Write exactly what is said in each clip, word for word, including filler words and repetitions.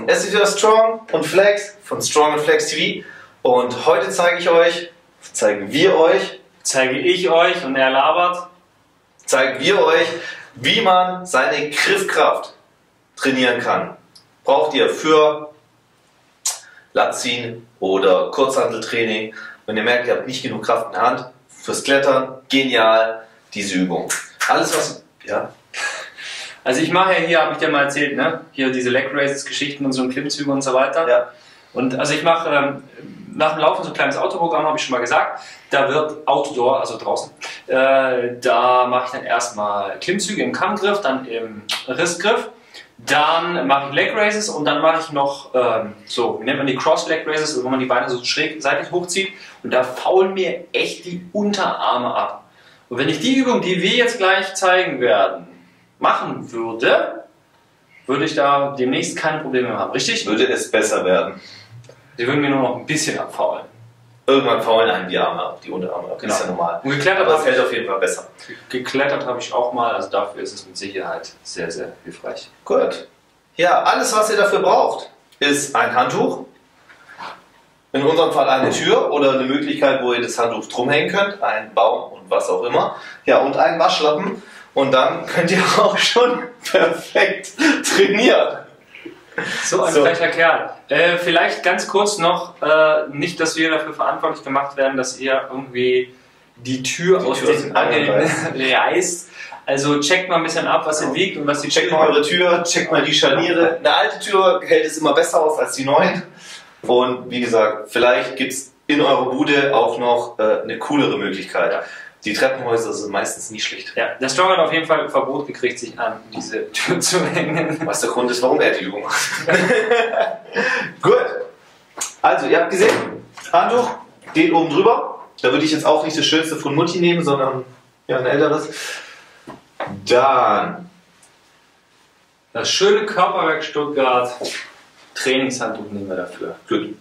draußen. Es ist wieder Strong und Flex von Strong und Flex T V und heute zeige ich euch, zeigen wir euch, zeige ich euch und er labert, zeigen wir euch, wie man seine Griffkraft trainieren kann. Braucht ihr für Latziehen oder Kurzhanteltraining. Wenn ihr merkt, ihr habt nicht genug Kraft in der Hand, fürs Klettern, genial, diese Übung. Alles was, ja. Also ich mache ja hier, habe ich dir mal erzählt, ne? Hier diese Leg Raises Geschichten und so ein Klimmzüge und so weiter. Ja. Und also ich mache ähm, nach dem Laufen so ein kleines Autoprogramm, habe ich schon mal gesagt. Da wird Outdoor, also draußen, äh, da mache ich dann erstmal Klimmzüge im Kammgriff, dann im Rissgriff. Dann mache ich Leg Raises und dann mache ich noch ähm, so, wie nennt man die Cross Leg Raises, wo man die Beine so schräg seitlich hochzieht. Und da faulen mir echt die Unterarme ab. Und wenn ich die Übung, die wir jetzt gleich zeigen werden, machen würde, würde ich da demnächst keine Probleme mehr haben, richtig? Würde es besser werden. Sie würden mir nur noch ein bisschen abfaulen. Irgendwann faulen einem die Arme ab, die Unterarme ab. Genau. Ist ja normal. Und geklettert aber das fällt auf jeden Fall besser. Geklettert habe ich auch mal, also dafür ist es mit Sicherheit sehr, sehr hilfreich. Gut. Ja, alles was ihr dafür braucht, ist ein Handtuch. In unserem Fall eine Tür oder eine Möglichkeit, wo ihr das Handtuch drumhängen könnt. Ein Baum und was auch immer. Ja, und einen Waschlappen. Und dann könnt ihr auch schon perfekt trainieren. So ein so. Frecher Kerl. Äh, vielleicht ganz kurz noch, äh, nicht, dass wir dafür verantwortlich gemacht werden, dass ihr irgendwie die Tür die aus Tür den Angeln reißt. Also checkt mal ein bisschen ab, was genau. Ihr liegt und was die Tür... Checkt mal eure Tür, checkt mal die Scharniere. Eine alte Tür hält es immer besser aus als die neuen. Und wie gesagt, vielleicht gibt es in eurer Bude auch noch äh, eine coolere Möglichkeit. Ja. Die Treppenhäuser sind meistens nie schlicht. Ja, der Strong hat auf jeden Fall ein Verbot gekriegt, sich an diese Tür zu hängen. Was der Grund ist, warum er die Übung macht. Gut. Also, ihr habt gesehen, Handtuch, den oben drüber. Da würde ich jetzt auch nicht das Schönste von Mutti nehmen, sondern ja, ein älteres. Dann das schöne Körperwerk Stuttgart Trainingshandtuch nehmen wir dafür. Gut.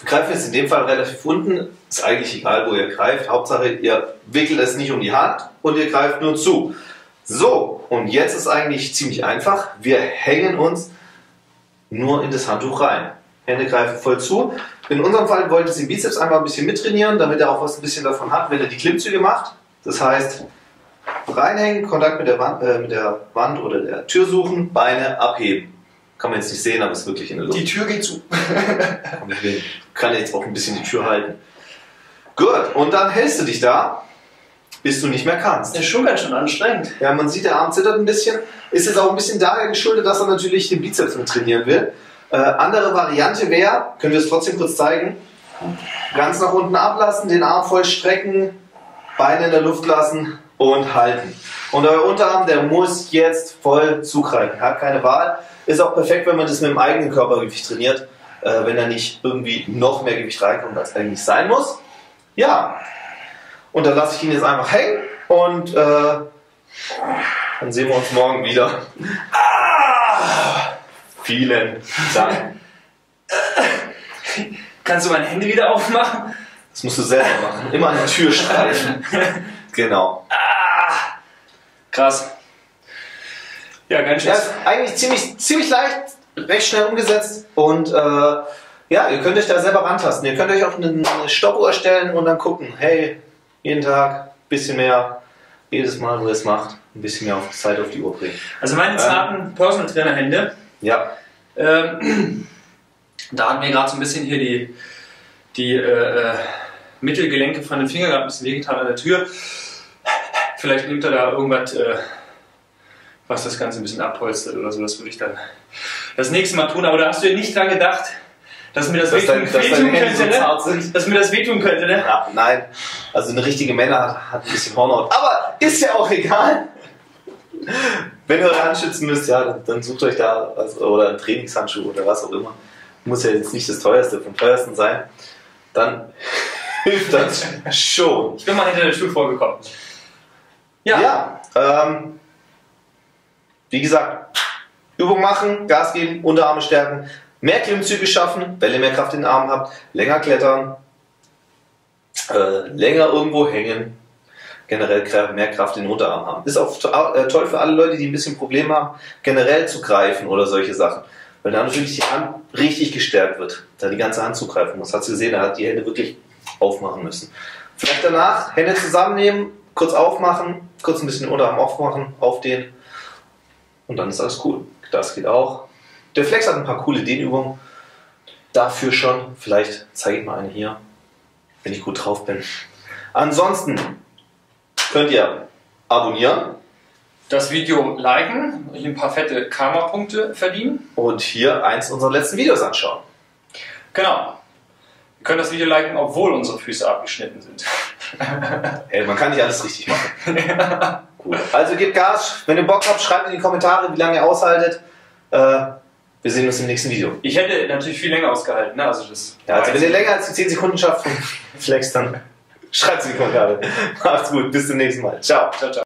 Wir greifen jetzt in dem Fall relativ unten, ist eigentlich egal, wo ihr greift. Hauptsache, ihr wickelt es nicht um die Hand und ihr greift nur zu. So, und jetzt ist eigentlich ziemlich einfach. Wir hängen uns nur in das Handtuch rein. Hände greifen voll zu. In unserem Fall wollte ich den Bizeps einmal ein bisschen mittrainieren, damit er auch was ein bisschen davon hat, wenn er die Klimmzüge macht. Das heißt, reinhängen, Kontakt mit der Wand, äh, mit der Wand oder der Tür suchen, Beine abheben. Kann man jetzt nicht sehen, aber es ist wirklich in der Luft. Die Tür geht zu. Ich kann jetzt auch ein bisschen die Tür halten. Gut, und dann hältst du dich da, bis du nicht mehr kannst. Ist schon ganz schön anstrengend. Ja, man sieht, der Arm zittert ein bisschen. Ist jetzt auch ein bisschen daher geschuldet, dass er natürlich den Bizeps mit trainieren will. Äh, andere Variante wäre, können wir es trotzdem kurz zeigen, ganz nach unten ablassen, den Arm voll strecken, Beine in der Luft lassen und halten. Und euer Unterarm, der muss jetzt voll zugreifen. Hat keine Wahl. Ist auch perfekt, wenn man das mit dem eigenen Körpergewicht trainiert, äh, wenn da nicht irgendwie noch mehr Gewicht reinkommt, als eigentlich sein muss. Ja, und dann lasse ich ihn jetzt einfach hängen und äh, dann sehen wir uns morgen wieder. Ah, vielen Dank. Kannst du mein Handy wieder aufmachen? Das musst du selber machen. Immer an der Tür streichen. Genau. Ah, krass. Ja, ganz schön. Ja, eigentlich ziemlich, ziemlich leicht, recht schnell umgesetzt und äh, ja, ihr könnt euch da selber rantasten. Ihr könnt euch auch eine Stoppuhr stellen und dann gucken, hey, jeden Tag ein bisschen mehr, jedes Mal, wo ihr es macht, ein bisschen mehr auf Zeit auf die Uhr bringen. Also meine zarten ähm, Personal Trainer Hände. Ja. Ähm, da hatten wir gerade so ein bisschen hier die, die äh, Mittelgelenke von den Fingern, gerade ein bisschen wehgetan an der Tür. Vielleicht nimmt er da irgendwas... Äh, was das Ganze ein bisschen abholstert oder so, das würde ich dann das nächste Mal tun. Aber da hast du ja nicht dran gedacht, dass mir das wehtun könnte, dass mir das wehtun könnte, ne? Ja, nein, also eine richtige Männer hat, hat ein bisschen Hornhaut. Aber ist ja auch egal. Wenn ihr eure Hand schützen müsst, ja, dann, dann sucht euch da also, oder einen Trainingshandschuh oder was auch immer. Muss ja jetzt nicht das teuerste vom teuersten sein. Dann hilft das schon. Ich bin mal hinter der Tür vorgekommen. Ja. ja ähm, Wie gesagt, Übung machen, Gas geben, Unterarme stärken, mehr Klimmzüge schaffen, wenn ihr mehr Kraft in den Armen habt, länger klettern, äh, länger irgendwo hängen, generell mehr Kraft in den Unterarmen haben. Ist auch to äh, toll für alle Leute, die ein bisschen Probleme haben, generell zu greifen oder solche Sachen. Weil da natürlich die Hand richtig gestärkt wird, da die ganze Hand zugreifen muss. Hast du gesehen, da hat die Hände wirklich aufmachen müssen. Vielleicht danach Hände zusammennehmen, kurz aufmachen, kurz ein bisschen Unterarm aufmachen, aufdehnen und dann ist alles cool. Das geht auch. Der Flex hat ein paar coole Dehnübungen. Dafür schon, vielleicht zeige ich mal eine hier, wenn ich gut drauf bin. Ansonsten könnt ihr abonnieren, das Video liken, euch ein paar fette Karma-Punkte verdienen und hier eins unserer letzten Videos anschauen. Genau. Ihr könnt das Video liken, obwohl unsere Füße abgeschnitten sind. Ey, man kann nicht alles richtig machen. Ja. Cool. Also gebt Gas. Wenn ihr Bock habt, schreibt in die Kommentare, wie lange ihr aushaltet. Äh, wir sehen uns im nächsten Video. Ich hätte natürlich viel länger ausgehalten. Ne? Also, das ja, also wenn ihr länger als die zehn Sekunden schafft, Flex, dann schreibt es in die Kommentare. Macht's gut. Bis zum nächsten Mal. Ciao. Ciao, ciao.